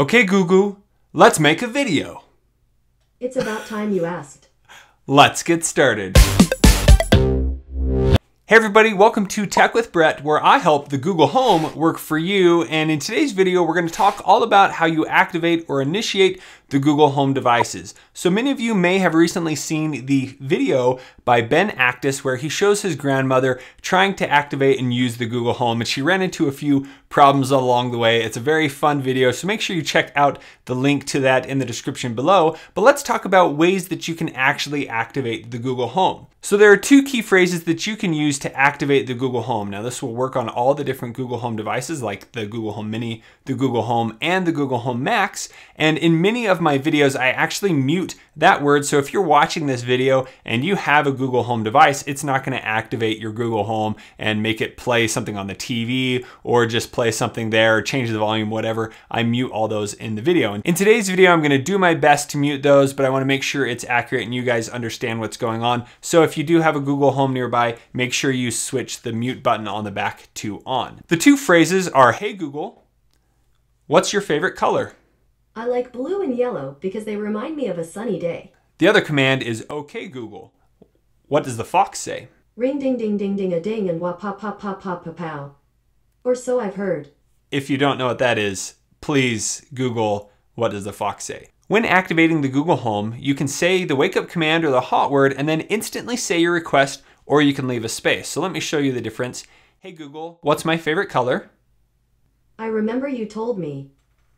Okay, Gugu, let's make a video. It's about time you asked. Let's get started. Hey everybody, welcome to Tech with Brett, where I help the Google Home work for you. And in today's video, we're going to talk all about how you activate or initiate the Google Home devices. So many of you may have recently seen the video by Ben Actis, where he shows his grandmother trying to activate and use the Google Home, and she ran into a few problems along the way. It's a very fun video, so make sure you check out the link to that in the description below. But let's talk about ways that you can actually activate the Google Home. So there are two key phrases that you can use to activate the Google Home. Now this will work on all the different Google Home devices like the Google Home Mini, the Google Home, and the Google Home Max. And in many of my videos, I actually mute that word. So if you're watching this video and you have a Google Home device, it's not going to activate your Google Home and make it play something on the TV or just play something there or change the volume, whatever. I mute all those in the video. And in today's video, I'm going to do my best to mute those, but I want to make sure it's accurate and you guys understand what's going on. So if you do have a Google Home nearby, make sure you switch the mute button on the back to on. The two phrases are, hey Google, what's your favorite color? I like blue and yellow because they remind me of a sunny day. The other command is, okay Google, what does the fox say? Ring ding ding ding ding a ding and wah pa pa pa pa pa pow. Or so I've heard. If you don't know what that is, please Google, what does the fox say? When activating the Google Home, you can say the wake up command or the hot word and then instantly say your request, or you can leave a space. So let me show you the difference. Hey Google, what's my favorite color? I remember you told me.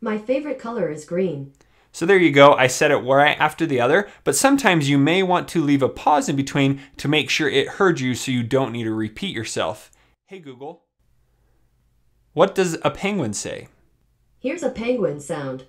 My favorite color is green. So there you go, I said it right after the other, but sometimes you may want to leave a pause in between to make sure it heard you so you don't need to repeat yourself. Hey Google, what does a penguin say? Here's a penguin sound.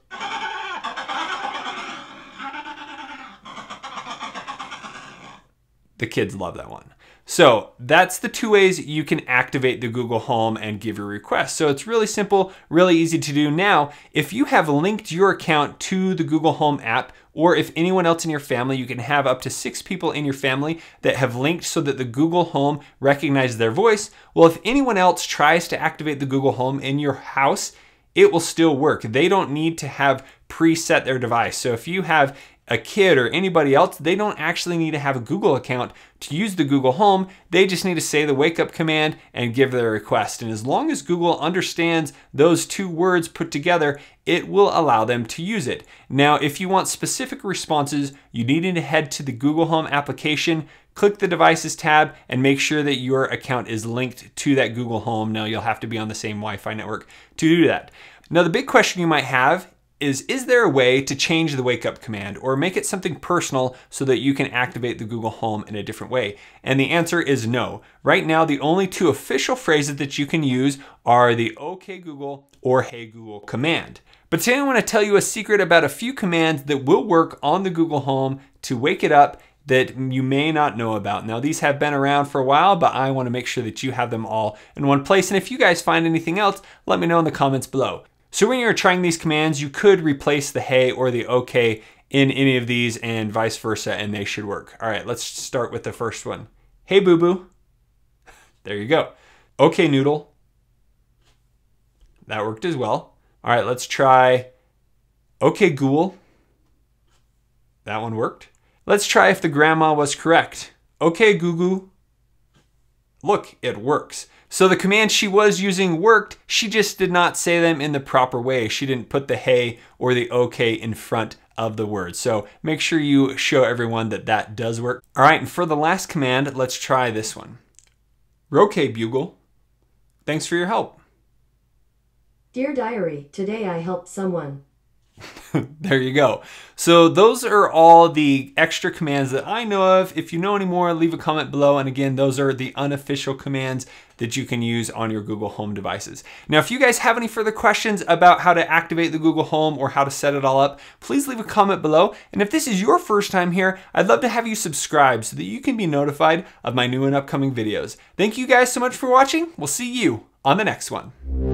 The kids love that one. So that's the two ways you can activate the Google Home and give your request. So it's really simple, really easy to do. Now, if you have linked your account to the Google Home app, or if anyone else in your family, you can have up to 6 people in your family that have linked so that the Google Home recognizes their voice. Well, if anyone else tries to activate the Google Home in your house, it will still work. They don't need to have preset their device. So if you have a kid or anybody else, they don't actually need to have a Google account to use the Google Home. They just need to say the wake up command and give their request. And as long as Google understands those two words put together, it will allow them to use it. Now, if you want specific responses, you need to head to the Google Home application, click the devices tab, and make sure that your account is linked to that Google Home. Now, you'll have to be on the same Wi-Fi network to do that. Now, the big question you might have is there a way to change the wake up command or make it something personal so that you can activate the Google Home in a different way? And the answer is no. Right now, the only two official phrases that you can use are the OK Google or Hey Google command. But today I want to tell you a secret about a few commands that will work on the Google Home to wake it up that you may not know about. Now, these have been around for a while, but I want to make sure that you have them all in one place. And if you guys find anything else, let me know in the comments below. So when you're trying these commands, you could replace the hey or the okay in any of these and vice versa, and they should work. All right, let's start with the first one. Hey, boo-boo. There you go. Okay, noodle. That worked as well. All right, let's try okay, ghoul. That one worked. Let's try if the grandma was correct. Okay, goo-goo. Look, it works. So the command she was using worked, she just did not say them in the proper way. She didn't put the hey or the okay in front of the word. So make sure you show everyone that that does work. All right, and for the last command, let's try this one. Okay, Bugle, thanks for your help. Dear Diary, today I helped someone. There you go. So those are all the extra commands that I know of. If you know any more, leave a comment below. And again, those are the unofficial commands that you can use on your Google Home devices. Now, if you guys have any further questions about how to activate the Google Home or how to set it all up, please leave a comment below. And if this is your first time here, I'd love to have you subscribe so that you can be notified of my new and upcoming videos. Thank you guys so much for watching. We'll see you on the next one.